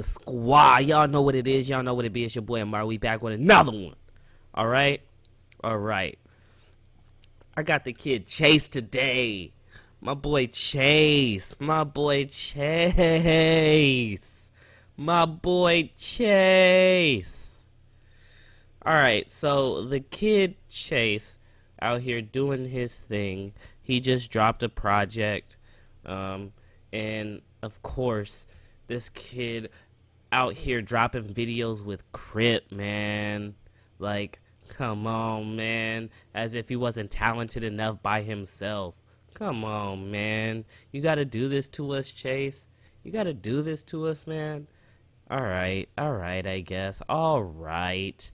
the squad. Y'all know what it is. Y'all know what it be. It's your boy Amar. We back with another one. All right. I got the kid Chase today. My boy Chase. All right. So the kid Chase out here doing his thing. He just dropped a project. And of course, this kid out here dropping videos with Crypt, man. Like, come on, man. As if he wasn't talented enough by himself. Come on, man. You gotta do this to us, Chase. You gotta do this to us, man. All right, I guess. All right.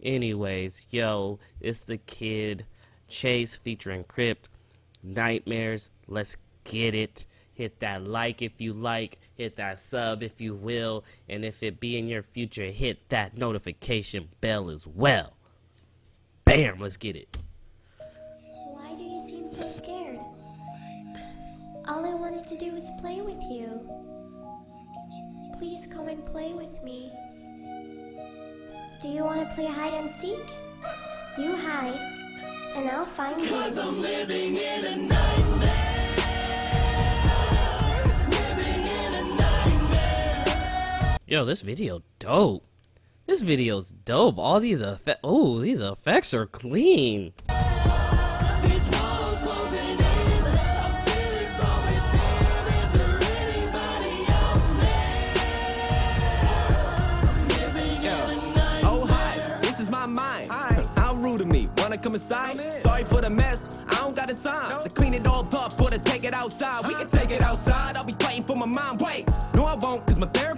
Anyways, yo, it's the kid Chase featuring Crypt. Nightmares. Let's get it. Hit that like if you like, hit that sub if you will, and if it be in your future, hit that notification bell as well. Bam, let's get it. Why do you seem so scared? All I wanted to do was play with you. Please come and play with me. Do you want to play hide and seek? You hide, and I'll find you. 'Cause I'm living in a nightmare. Yo, this video dope. This video's dope. All these effects. Oh, these effects are clean. Oh hi, this is my mind. How rude of me. Wanna come inside? Sorry for the mess. I don't got the time to clean it all up or to take it outside. We can take it outside. I'll be fighting for my mind. Wait, no, I won't, 'cause my therapist.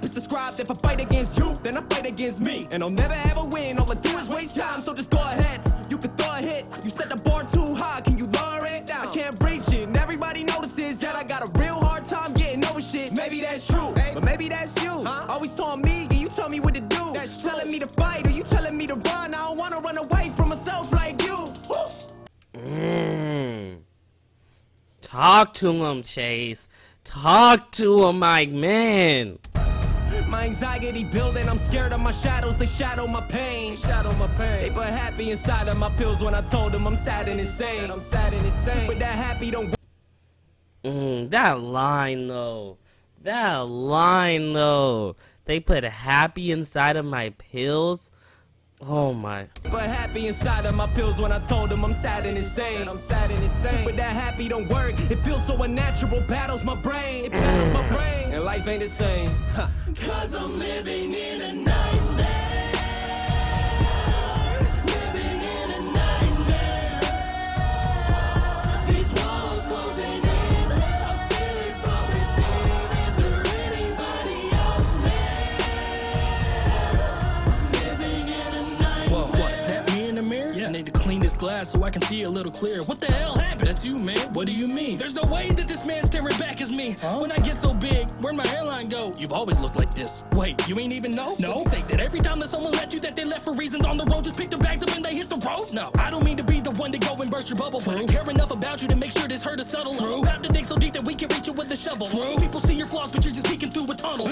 If I fight against you, then I fight against me, and I'll never ever win. All I do is waste time, so just go ahead. You can throw a hit. You set the bar too high. Can you lower it down? I can't reach it, and everybody notices that I got a real hard time getting over shit. Maybe that's true, but maybe that's you. Always telling me, can you tell me what to do? That's telling me to fight, or you telling me to run? I don't wanna run away from myself like you. Talk to him, Chase. Talk to him, Mike, man. My anxiety building, I'm scared of my shadows. They shadow my pain. They put happy inside of my pills when I told them I'm sad and insane. But that happy don't. That line though. They put happy inside of my pills. Oh my. But happy inside of my pills when I told them I'm sad and insane. But that happy don't work. It feels so unnatural. Battles my brain. And life ain't the same. 'Cause I'm living in a nightmare. These walls closing in. I feel it from within. Is there anybody out there? Living in a nightmare. Whoa, what? Is that me in the mirror? Yeah. I need to clean this glass so I can see a little clearer. What the hell happened? That's you, man. What do you mean? There's no way that this man's staring back at me. Huh? When I get so big, where'd my hairline go? You've always looked like this. Wait, you ain't even know? No. You think that every time that someone left you that they left for reasons on the road, just pick their bags up and they hit the road? No. I don't mean to be the one to go and burst your bubble. True. But I care enough about you to make sure this hurt is subtle. True. About to dig so deep that we can reach you with a shovel. True. People see your flaws, but you're just peeking through a tunnel.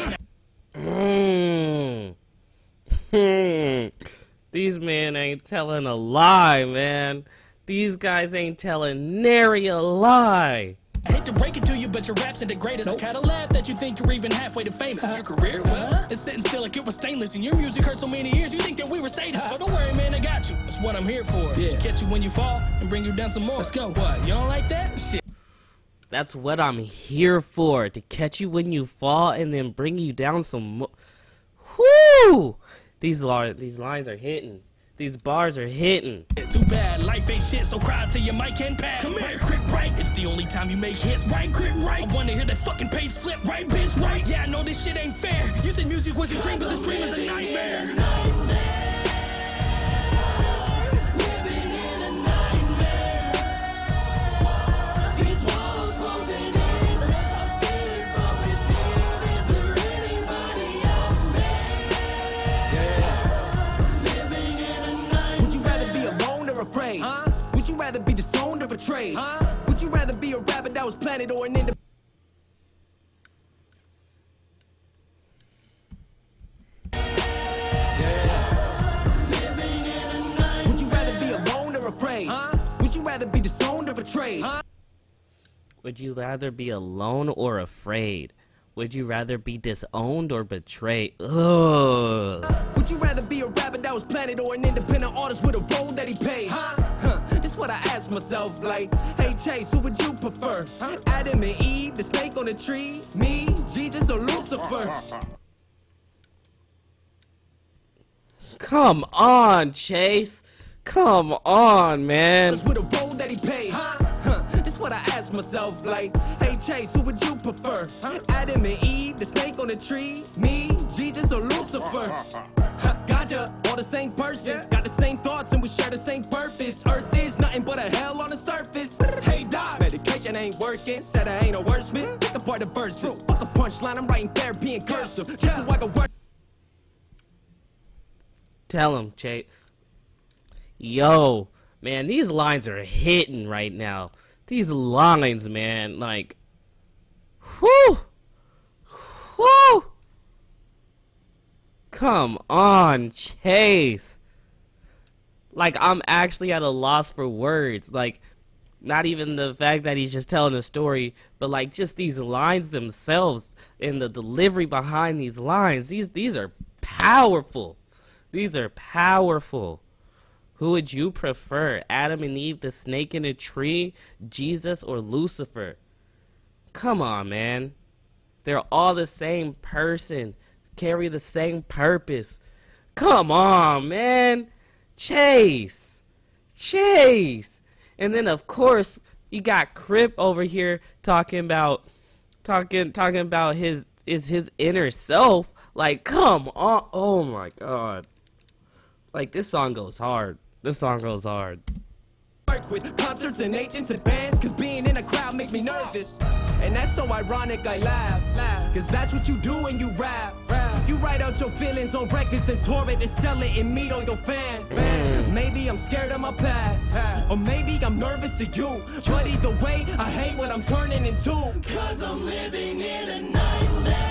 These men ain't telling a lie, man. These guys ain't telling nary a lie. I hate to break it to you, but your raps are the greatest. I kinda laugh that you think you're even halfway to famous. Your career, well, it's sitting still like it was stainless. And your music hurt so many years, you think that we were sadists. But don't worry, man, I got you. That's what I'm here for. Yeah. Catch you when you fall and bring you down some more. Let's go. What, you don't like that? Shit. That's what I'm here for. To catch you when you fall and then bring you down some more. Whoo! These lines are hitting. These bars are hitting. Too bad, life ain't shit, so cry till your mic and pad. Come here, Crypt, right? It's the only time you make hits. Right, Crypt, right? I wanna hear that fucking page flip. Right, bitch, right? Yeah, I know this shit ain't fair. You think music was a dream, but this dream is a nightmare. Would you rather be disowned or betrayed? Would you rather be a rabbit that was planted or an independent? afraid? Would you rather be alone or afraid? Would you rather be disowned or betrayed? Ugh. Would you rather be a rapper that was planted or an independent artist with a role that he paid? That's what I asked myself, like, hey Chase, who would you prefer? Adam and Eve, the snake on the tree, me, Jesus, or Lucifer? Come on, Chase. Come on, man. With a role that he paid. That's what I asked myself, like, hey Chase, who would you prefer? Adam and Eve, the snake on the tree, me, Jesus, or Lucifer? Gotcha, all the same person, got the same thoughts and we share the same purpose. Earth is nothing but a hell on the surface. Hey doc, medication ain't working, said I ain't a wordsmith. Pick apart the verses, fuck a punchline, I'm writing therapy in cursive. Just like a word. Tell him, Chase. Yo, man, these lines are hitting right now. These lines, man, like, whoo, whoo. Come on, Chase. Like, I'm actually at a loss for words. Like, not even the fact that he's just telling a story, but like just these lines themselves and the delivery behind these lines. These are powerful. These are powerful. Who would you prefer, Adam and Eve, the snake in a tree, Jesus, or Lucifer? Come on, man. They're all the same person, carry the same purpose. Come on, man. Chase. Chase. And then, of course, you got Crypt over here talking about his inner self. Like, come on. Oh, my God. Like, this song goes hard. This song goes hard. Work with concerts and agents and bands, cause being in a crowd makes me nervous. And that's so ironic, I laugh, cause that's what you do when you rap. You write out your feelings on records and tour it and sell it and meet all your fans. Maybe I'm scared of my past, or maybe I'm nervous of you. But either way, I hate what I'm turning into. Cause I'm living in a nightmare.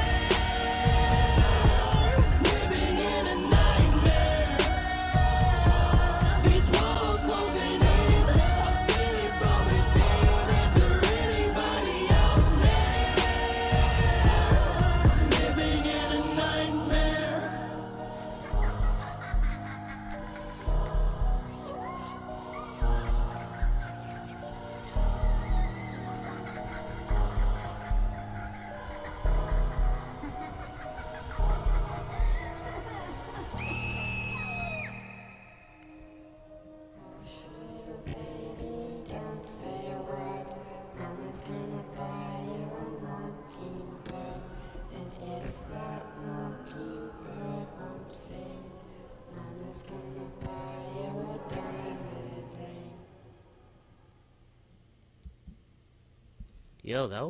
Yo, that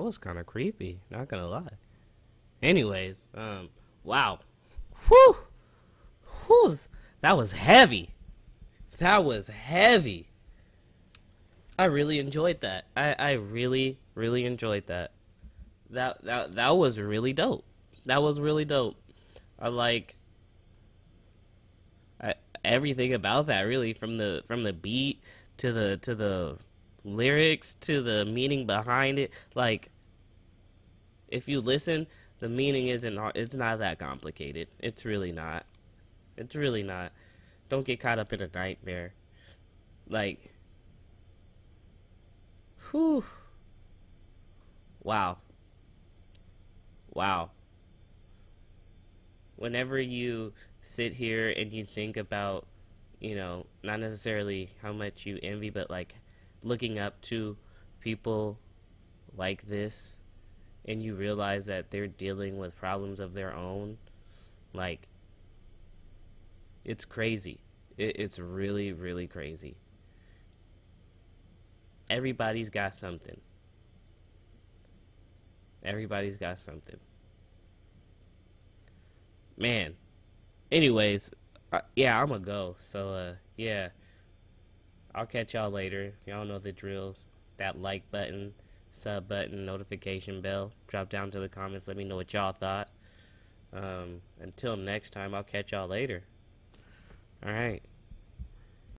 was kind of creepy, not gonna lie. Anyways, wow. Whew! Whew! That was heavy. That was heavy. I really enjoyed that. I really, really enjoyed that. That was really dope. That was really dope. I like everything about that, really, from the beat to the lyrics to the meaning behind it. Like, if you listen, the meaning it's not that complicated. It's really not. Don't get caught up in a nightmare. Like, whew. Wow. Whenever you sit here and you think about, you know, not necessarily how much you envy, but like looking up to people like this, and you realize that they're dealing with problems of their own, like, it's crazy. It's really, really crazy. Everybody's got something. Man. Anyways, yeah, I'm gonna go. So, yeah. I'll catch y'all later. Y'all know the drill. That like button, sub button, notification bell. Drop down to the comments. Let me know what y'all thought. Until next time, I'll catch y'all later. All right.